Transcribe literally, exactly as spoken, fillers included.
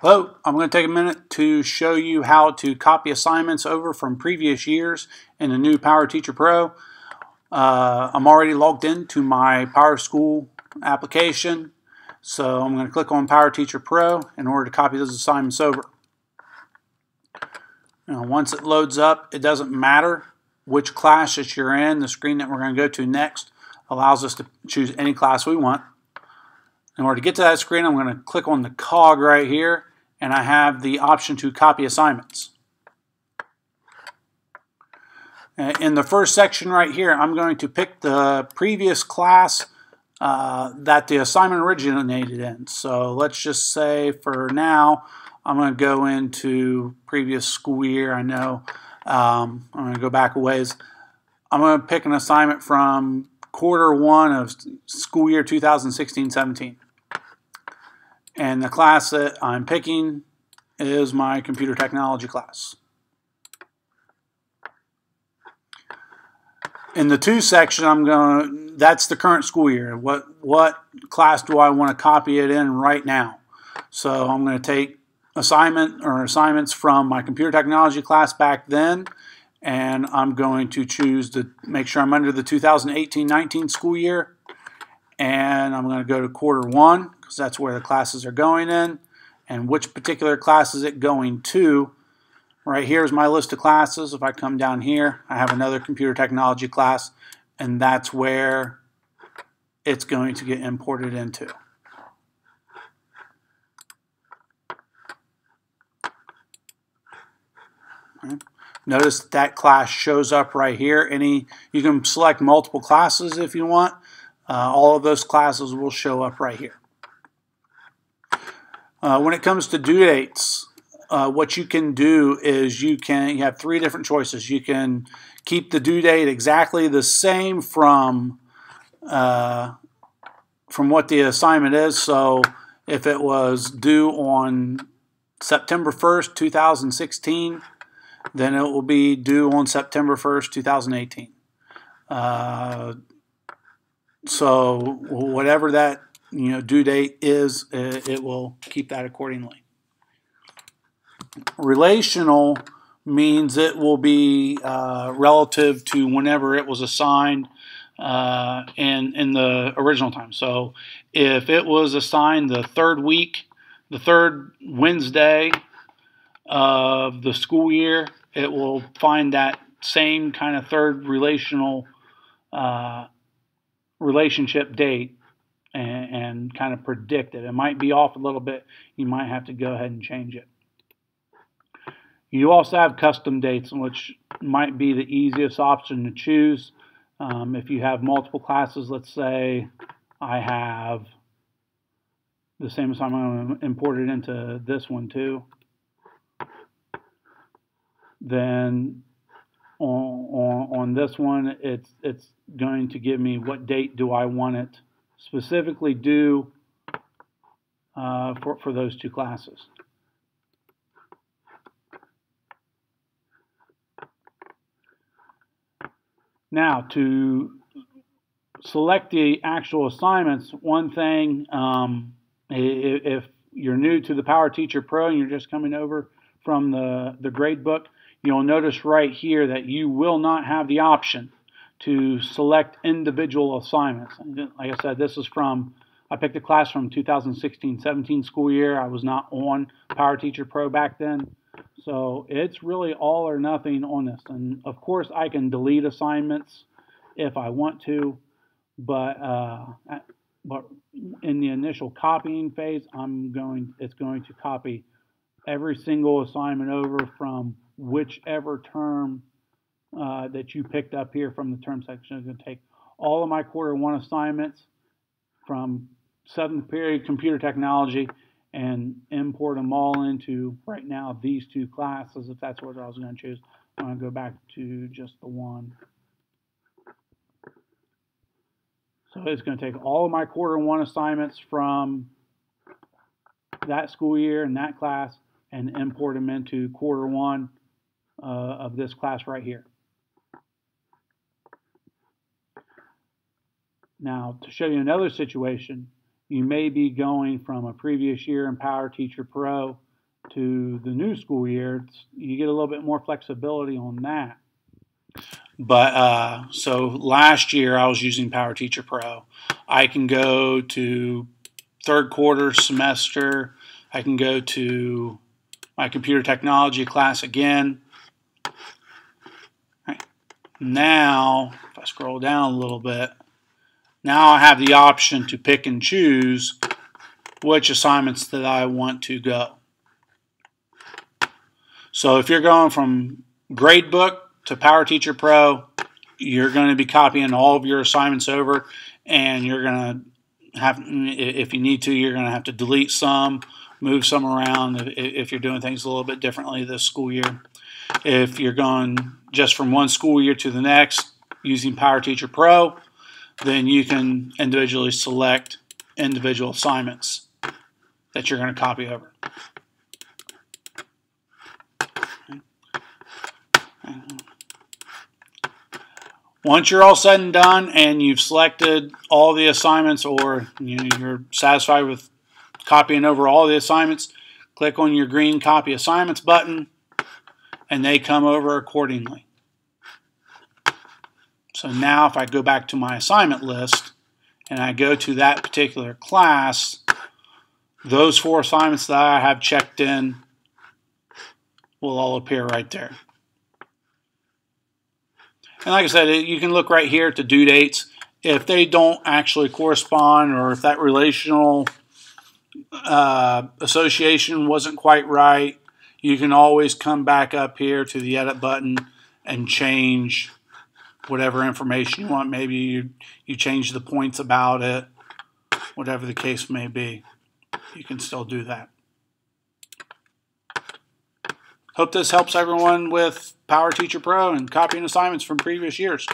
Hello, I'm going to take a minute to show you how to copy assignments over from previous years in the new Power Teacher Pro. Uh, I'm already logged into my PowerSchool application, so I'm going to click on Power Teacher Pro in order to copy those assignments over. Now, once it loads up, it doesn't matter which class that you're in. The screen that we're going to go to next allows us to choose any class we want. In order to get to that screen, I'm going to click on the cog right here, and I have the option to copy assignments. In the first section right here, I'm going to pick the previous class uh, that the assignment originated in. So let's just say for now, I'm going to go into previous school year. I know um, I'm going to go back a ways. I'm going to pick an assignment from quarter one of school year two thousand sixteen seventeen. And the class that I'm picking is my computer technology class. In the two section, I'm going to, that's the current school year. What, what class do I want to copy it in right now? So I'm going to take assignment or assignments from my computer technology class back then, and I'm going to choose to make sure I'm under the two thousand eighteen nineteen school year, and I'm going to go to quarter one because that's where the classes are going in, and which particular class is it going to. Right here is my list of classes. If I come down here, I have another computer technology class, and that's where it's going to get imported into. Okay. Notice that class shows up right here. Any, you can select multiple classes if you want. Uh, all of those classes will show up right here. Uh, when it comes to due dates, Uh, what you can do is you can you have three different choices. You can keep the due date exactly the same from uh, from what the assignment is. So if it was due on September first two thousand sixteen, then it will be due on September first two thousand eighteen. Uh, so whatever that you know due date is, it, it will keep that accordingly. Relational means it will be uh, relative to whenever it was assigned uh, in, in the original time. So if it was assigned the third week, the third Wednesday of the school year, it will find that same kind of third relational uh, relationship date and, and kind of predict it. It might be off a little bit. You might have to go ahead and change it. You also have custom dates, which might be the easiest option to choose. Um, if you have multiple classes, let's say I have the same assignment imported into this one too, then on, on, on this one, it's, it's going to give me what date do I want it specifically due uh, for, for those two classes. Now, to select the actual assignments, one thing, um, if you're new to the Power Teacher Pro and you're just coming over from the, the gradebook, you'll notice right here that you will not have the option to select individual assignments. Like I said, this is from, I picked a class from two thousand sixteen seventeen school year. I was not on Power Teacher Pro back then. So it's really all or nothing on this. And of course I can delete assignments if I want to, but uh, but in the initial copying phase, I'm going it's going to copy every single assignment over from whichever term uh, that you picked up here from the term section. It's going to take all of my quarter one assignments from seventh period computer technology and import them all into, right now, these two classes, if that's what I was going to choose. I'm going to go back to just the one. So it's going to take all of my quarter one assignments from that school year and that class and import them into quarter one uh, of this class right here. Now, to show you another situation, you may be going from a previous year in Power Teacher Pro to the new school year. You get a little bit more flexibility on that. But uh, so last year I was using Power Teacher Pro. I can go to third quarter semester. I can go to my computer technology class again. Right. Now, if I scroll down a little bit, now I have the option to pick and choose which assignments that I want to go. So if you're going from Gradebook to Power Teacher Pro, you're going to be copying all of your assignments over, and you're going to have, if you need to, you're going to have to delete some, move some around if you're doing things a little bit differently this school year. If you're going just from one school year to the next using Power Teacher Pro, then you can individually select individual assignments that you're going to copy over. Once you're all said and done and you've selected all the assignments, or you know, you're satisfied with copying over all the assignments, click on your green Copy Assignments button and they come over accordingly. So now if I go back to my assignment list and I go to that particular class, those four assignments that I have checked in will all appear right there. And like I said, you can look right here to due dates. If they don't actually correspond, or if that relational uh, association wasn't quite right, you can always come back up here to the edit button and change whatever information you want. Maybe you, you change the points about it, whatever the case may be. You can still do that. Hope this helps everyone with Power Teacher Pro and copying assignments from previous years.